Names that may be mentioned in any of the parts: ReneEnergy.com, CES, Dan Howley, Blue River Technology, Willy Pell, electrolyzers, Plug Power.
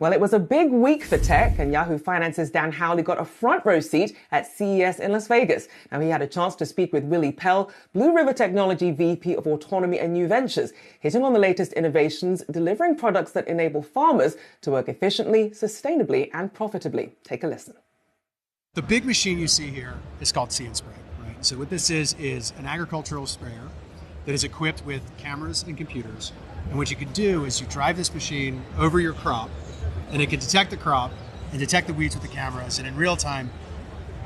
Well, it was a big week for tech, and Yahoo Finance's Dan Howley got a front row seat at CES in Las Vegas. Now, he had a chance to speak with Willy Pell, Blue River Technology VP of Autonomy and New Ventures, hitting on the latest innovations, delivering products that enable farmers to work efficiently, sustainably, and profitably. Take a listen. The big machine you see here is called See and Spray, right? So what this is an agricultural sprayer that is equipped with cameras and computers. And what you can do is you drive this machine over your crop, and it can detect the crop and detect the weeds with the cameras, and in real time,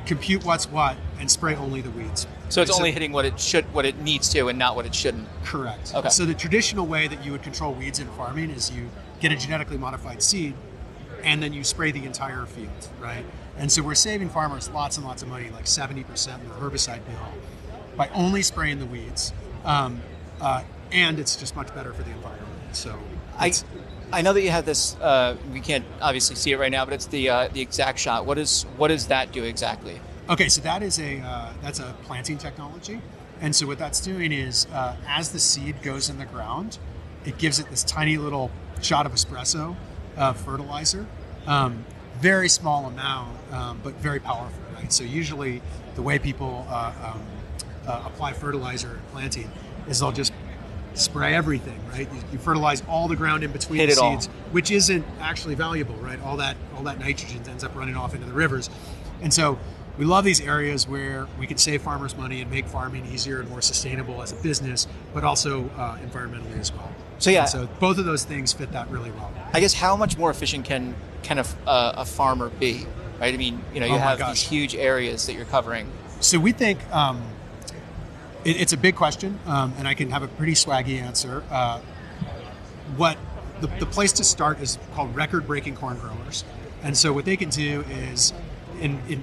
compute what's what and spray only the weeds. So it's only hitting what it needs to, and not what it shouldn't. Correct. Okay. So the traditional way that you would control weeds in farming is you get a genetically modified seed, and then you spray the entire field, right? And so we're saving farmers lots and lots of money, like 70% in the herbicide bill, by only spraying the weeds. And it's just much better for the environment. So I know that you have this. We can't obviously see it right now, but it's the exact shot. What does that do exactly? Okay, so that is that's a planting technology, and so what that's doing is as the seed goes in the ground, it gives it this tiny little shot of espresso fertilizer, very small amount, but very powerful. Right. So usually the way people apply fertilizer in planting is they'll just spray everything, right? You fertilize all the ground in between the seeds, which isn't actually valuable, right? All that nitrogen ends up running off into the rivers. And so we love these areas where we can save farmers money and make farming easier and more sustainable as a business, but also environmentally as well. So yeah. And so both of those things fit that really well. I guess how much more efficient can a farmer be, right? I mean, you know, you have these huge areas that you're covering. So we think it's a big question, and I can have a pretty swaggy answer. The place to start is called record-breaking corn growers, and so what they can do is,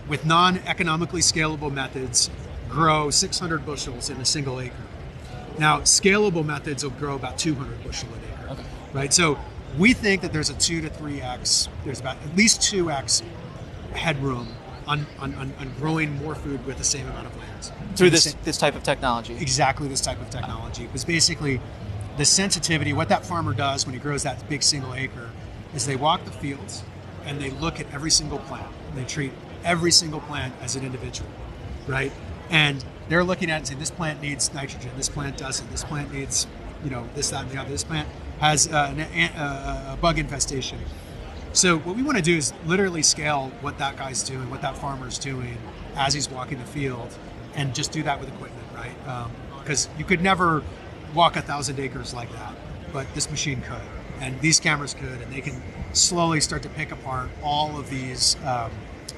with non-economically scalable methods, grow 600 bushels in a single acre. Now, scalable methods will grow about 200 bushel an acre, okay, right? So we think that there's a 2 to 3x, there's about at least 2x headroom on growing more food with the same amount of land. Through this type of technology. Exactly this type of technology. It was basically the sensitivity. What that farmer does when he grows that big single acre is they walk the fields and they look at every single plant. They treat every single plant as an individual, right? And they're looking at it and saying, this plant needs nitrogen, this plant doesn't, this plant needs, you know, this, that, and the other. This plant has a bug infestation. So what we want to do is literally scale what that guy's doing, what that farmer's doing as he's walking the field, and just do that with equipment, right? Because you could never walk 1,000 acres like that, but this machine could, and these cameras could, and they can slowly start to pick apart all of these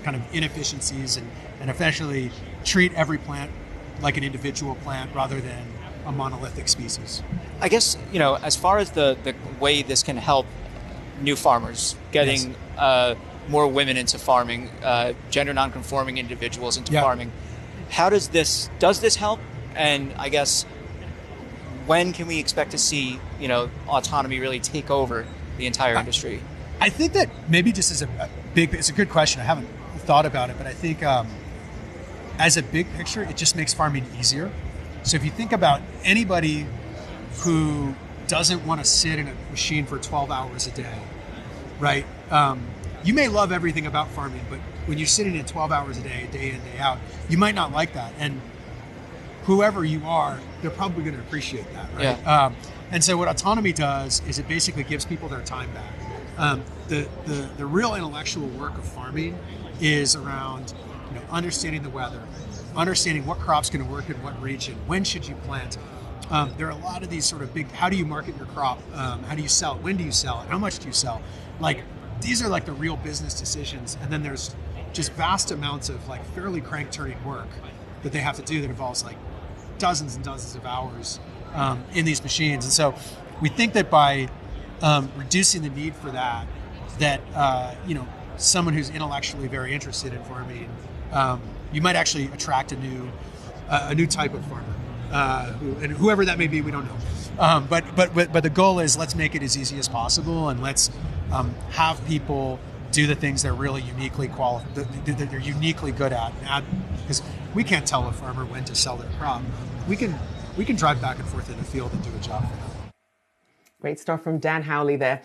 kind of inefficiencies and effectively treat every plant like an individual plant rather than a monolithic species. I guess, you know, as far as the way this can help new farmers, getting yes, more women into farming, gender non-conforming individuals into yep, farming. How does this help? And I guess, when can we expect to see, you know, autonomy really take over the entire industry? I think that maybe just as it's a good question. I haven't thought about it, but I think as a big picture, it just makes farming easier. So if you think about anybody who doesn't want to sit in a machine for 12 hours a day, right? You may love everything about farming, but when you're sitting in 12 hours a day, day in, day out, you might not like that. And whoever you are, they're probably going to appreciate that, right? Yeah. And so what autonomy does is it basically gives people their time back. The real intellectual work of farming is around, you know, understanding the weather, understanding what crop's going to work in what region, when should you plant. There are a lot of these sort of big, how do you market your crop? How do you sell it? When do you sell it? How much do you sell? Like, these are like the real business decisions. And then there's just vast amounts of like fairly crank turning work that they have to do that involves like dozens and dozens of hours in these machines. And so we think that by reducing the need for that, you know, someone who's intellectually very interested in farming, you might actually attract a new type of farmer. And whoever that may be, we don't know. But the goal is, let's make it as easy as possible, and let's have people do the things they're really uniquely that they're uniquely good at. Because we can't tell a farmer when to sell their crop. We can drive back and forth in the field and do a job for them. Great stuff from Dan Howley there.